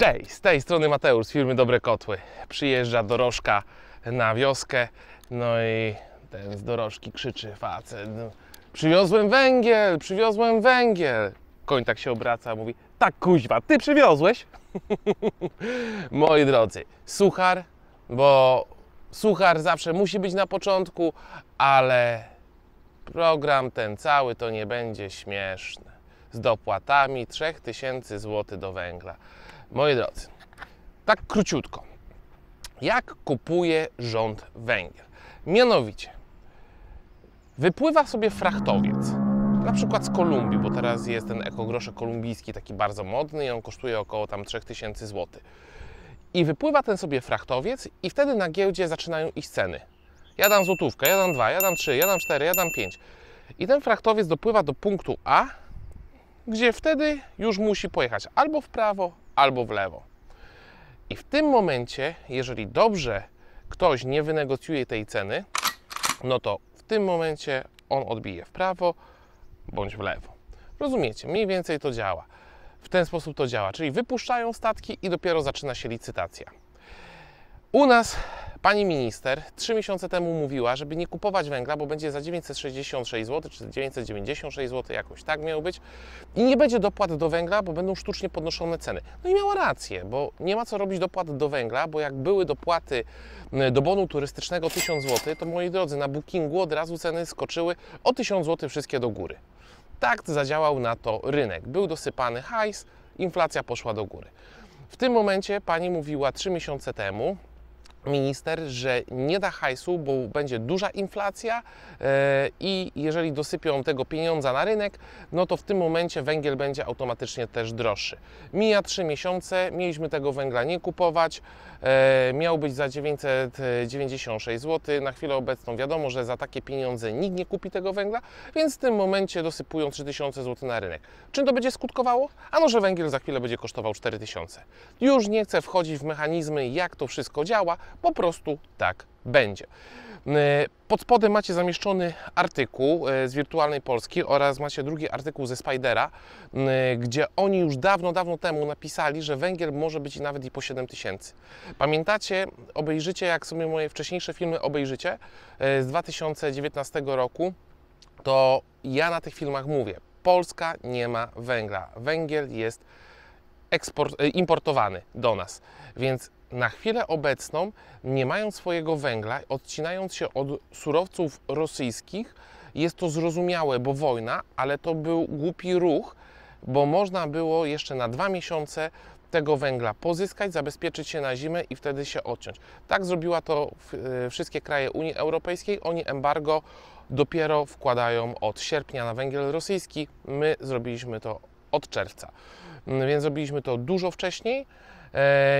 Cześć, z tej strony Mateusz z firmy Dobre Kotły. Przyjeżdża dorożka na wioskę, no i ten z dorożki krzyczy facet: przywiozłem węgiel, przywiozłem węgiel. Koń tak się obraca, mówi: tak kuźwa, ty przywiozłeś? Moi drodzy, suchar, bo suchar zawsze musi być na początku, ale program ten cały to nie będzie śmieszny. Z dopłatami 3000 zł do węgla. Moi drodzy, tak króciutko. Jak kupuje rząd węgiel? Mianowicie, wypływa sobie frachtowiec, na przykład z Kolumbii, bo teraz jest ten ekogroszek kolumbijski taki bardzo modny i on kosztuje około tam 3000 zł. I wypływa ten sobie frachtowiec i wtedy na giełdzie zaczynają iść ceny. Ja dam złotówkę, ja dam 2, ja dam 3, ja dam 4, ja dam 5. I ten frachtowiec dopływa do punktu A, gdzie wtedy już musi pojechać albo w prawo, albo w lewo. I w tym momencie, jeżeli dobrze ktoś nie wynegocjuje tej ceny, no to w tym momencie on odbije w prawo bądź w lewo. Rozumiecie? Mniej więcej to działa. W ten sposób to działa, czyli wypuszczają statki i dopiero zaczyna się licytacja. U nas pani minister 3 miesiące temu mówiła, żeby nie kupować węgla, bo będzie za 966 zł, czy 996 zł, jakoś tak miał być. I nie będzie dopłat do węgla, bo będą sztucznie podnoszone ceny. No i miała rację, bo nie ma co robić dopłat do węgla, bo jak były dopłaty do bonu turystycznego 1000 zł, to moi drodzy, na Bookingu od razu ceny skoczyły o 1000 zł wszystkie do góry. Tak zadziałał na to rynek. Był dosypany hajs, inflacja poszła do góry. W tym momencie pani mówiła 3 miesiące temu, minister, że nie da hajsu, bo będzie duża inflacja i jeżeli dosypią tego pieniądza na rynek, no to w tym momencie węgiel będzie automatycznie też droższy. Mija 3 miesiące, mieliśmy tego węgla nie kupować, miał być za 996 zł, na chwilę obecną wiadomo, że za takie pieniądze nikt nie kupi tego węgla, więc w tym momencie dosypują 3000 zł na rynek. Czym to będzie skutkowało? Ano, że węgiel za chwilę będzie kosztował 4000. Już nie chcę wchodzić w mechanizmy, jak to wszystko działa, po prostu tak będzie. Pod spodem macie zamieszczony artykuł z Wirtualnej Polski oraz macie drugi artykuł ze Spidera, gdzie oni już dawno temu napisali, że węgiel może być nawet i po 7000. Pamiętacie, obejrzycie, jak sobie moje wcześniejsze filmy obejrzycie z 2019 roku, to ja na tych filmach mówię: Polska nie ma węgla. Węgiel jest importowany do nas, więc na chwilę obecną, nie mając swojego węgla, odcinając się od surowców rosyjskich, jest to zrozumiałe, bo wojna, ale to był głupi ruch, bo można było jeszcze na 2 miesiące tego węgla pozyskać, zabezpieczyć się na zimę i wtedy się odciąć. Tak zrobiła to wszystkie kraje Unii Europejskiej. Oni embargo dopiero wkładają od sierpnia na węgiel rosyjski. My zrobiliśmy to od czerwca, więc zrobiliśmy to dużo wcześniej.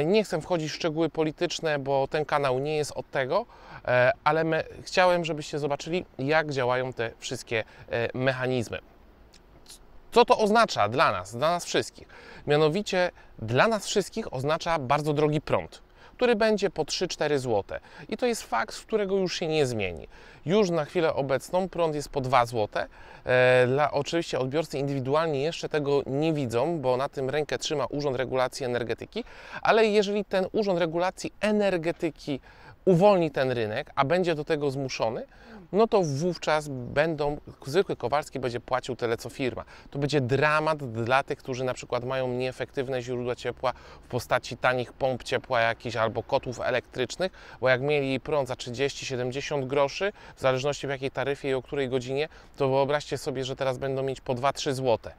Nie chcę wchodzić w szczegóły polityczne, bo ten kanał nie jest od tego, ale chciałem, żebyście zobaczyli, jak działają te wszystkie mechanizmy. Co to oznacza dla nas wszystkich? Mianowicie dla nas wszystkich oznacza bardzo drogi prąd, który będzie po 3-4 zł. I to jest fakt, z którego już się nie zmieni. Już na chwilę obecną prąd jest po 2 zł. Oczywiście odbiorcy indywidualni jeszcze tego nie widzą, bo na tym rękę trzyma Urząd Regulacji Energetyki, ale jeżeli ten Urząd Regulacji Energetyki uwolni ten rynek, a będzie do tego zmuszony, no to wówczas zwykły Kowalski będzie płacił tyle, co firma. To będzie dramat dla tych, którzy na przykład mają nieefektywne źródła ciepła w postaci tanich pomp ciepła jakichś albo kotłów elektrycznych, bo jak mieli prąd za 30-70 groszy, w zależności w jakiej taryfie i o której godzinie, to wyobraźcie sobie, że teraz będą mieć po 2-3 zł.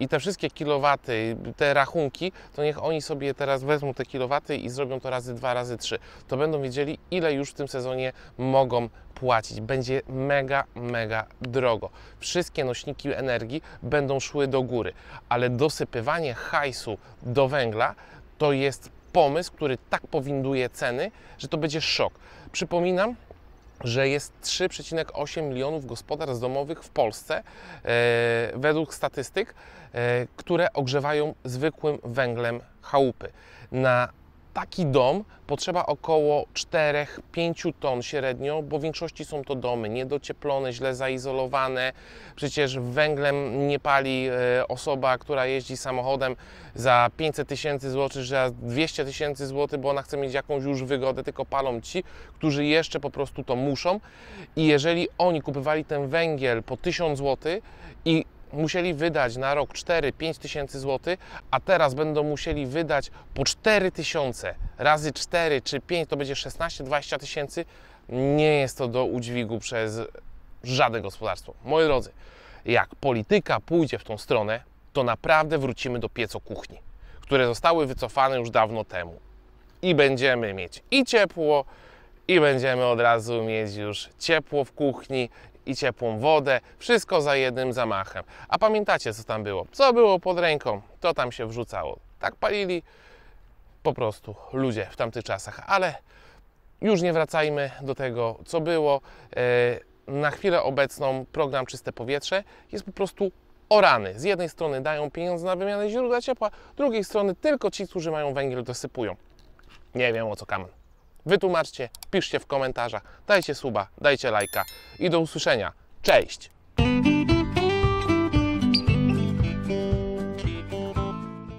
I te wszystkie kilowaty, te rachunki, to niech oni sobie teraz wezmą te kilowaty i zrobią to razy 2, razy 3. To będą wiedzieli, ile już w tym sezonie mogą płacić. Będzie mega drogo. Wszystkie nośniki energii będą szły do góry, ale dosypywanie hajsu do węgla to jest pomysł, który tak powinduje ceny, że to będzie szok. Przypominam, że jest 3,8 milionów gospodarstw domowych w Polsce według statystyk, które ogrzewają zwykłym węglem chałupy. Na taki dom potrzeba około 4-5 ton średnio, bo w większości są to domy niedocieplone, źle zaizolowane. Przecież węglem nie pali osoba, która jeździ samochodem za 500 000 złotych, czy za 200 000 złotych, bo ona chce mieć jakąś już wygodę, tylko palą ci, którzy jeszcze po prostu to muszą. I jeżeli oni kupywali ten węgiel po 1000 zł i musieli wydać na rok 4-5 tysięcy złotych, a teraz będą musieli wydać po 4 tysiące razy 4 czy 5, to będzie 16-20 tysięcy, nie jest to do udźwigu przez żadne gospodarstwo. Moi drodzy, jak polityka pójdzie w tą stronę, to naprawdę wrócimy do piecokuchni, które zostały wycofane już dawno temu. I będziemy mieć i ciepło, i będziemy od razu mieć już ciepło w kuchni, i ciepłą wodę, wszystko za jednym zamachem. A pamiętacie, co tam było? Co było pod ręką, to tam się wrzucało. Tak palili po prostu ludzie w tamtych czasach. Ale już nie wracajmy do tego, co było. Na chwilę obecną program Czyste Powietrze jest po prostu orany. Z jednej strony dają pieniądze na wymianę źródła ciepła, z drugiej strony tylko ci, którzy mają węgiel, dosypują. Nie wiem, o co kamen. Wytłumaczcie, piszcie w komentarzach, dajcie suba, dajcie lajka i do usłyszenia. Cześć!